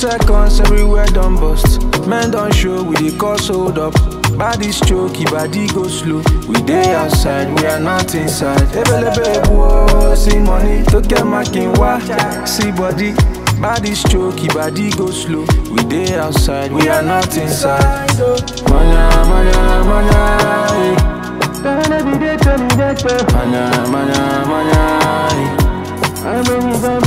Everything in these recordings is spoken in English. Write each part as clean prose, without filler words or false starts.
2 seconds, everywhere done bust. Men don't show, we dey cause hold up. Body choky, body go slow. We dey outside, we are not inside. Ebelebe wo, see money, to get marking wa. See body, body choky, body go slow. We dey outside, we are not inside. Manya, manya, manya. Manya, manya, manya. I'm a man,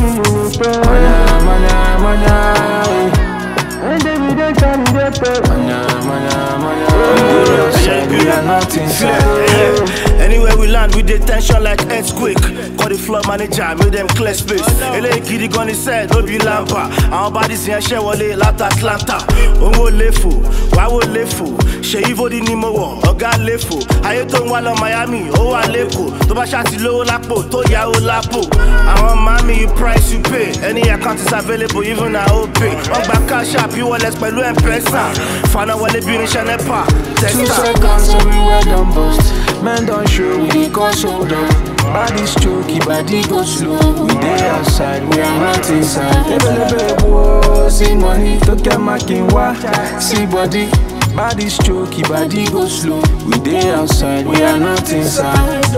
anywhere we land with the tension like earthquake. Call the floor manager, make them clear space. LA Kiddy gun inside, no be lampa. Our bodies in Chevrolet, Lata Atlanta. Ongo lefu, wawo lefu. She Ivo di Nimowo, Oga lefu. Aye to Nwalo Miami, Owa lefu. Toba shati low lapo, to ya o lapo. Our mommy, price you pay. Any account is available, even I OP. Ogba cash up, you wallet pelu M-Pesa. Fana wale binish and epa. 2 seconds, everywhere done bust. Men don't show, we cause hold up. Body's choky, body go slow. We dey outside, we are not inside. Ebelebe wo, see money, to get marking wa. See body, body's choky, body go slow. We dey outside, we are not inside.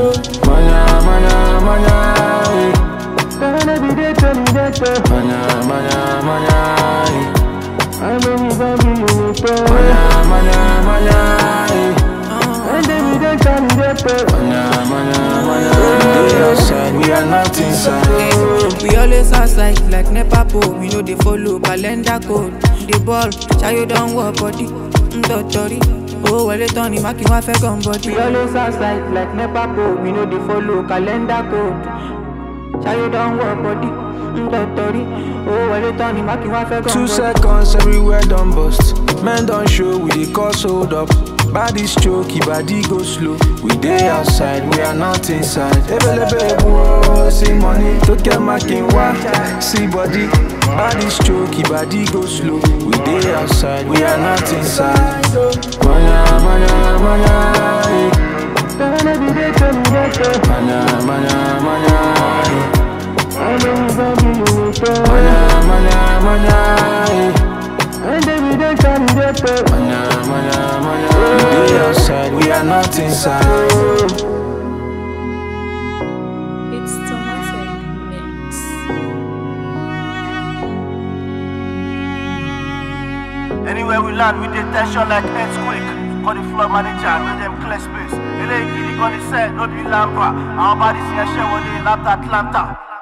Manya, manya, manya. Manya, manya, manya. Manya, manya, manya. We are not inside. We always outside like NEPA pole. We know they follow calendar code. The ball, child don't work body. Dottori, oh well it on him, I can't fake on body. We always outside like NEPA pole. We know they follow calendar code. Child don't work body. Dottori, oh well it on him, I can't fake on body. 2 seconds, everywhere done bust. Men don't show, we dey cause hold up. Body's choky, body go slow. We dey outside, we are not inside. Ebelebe wo, see money, to get marking wa. See body, body's choky, body go slow. We dey outside, we are not inside. Manya, manya, manya. Manya, manya, manya. Manya, manya, manya. Manya, manya, manya. We are outside, we are not inside. Anywhere we land, we dey tension like earthquake. Call the floor manager, make them clear space. LA Kiddy gun inside, no be lampa. Our bodies in Chevrolet, Lata Atlanta.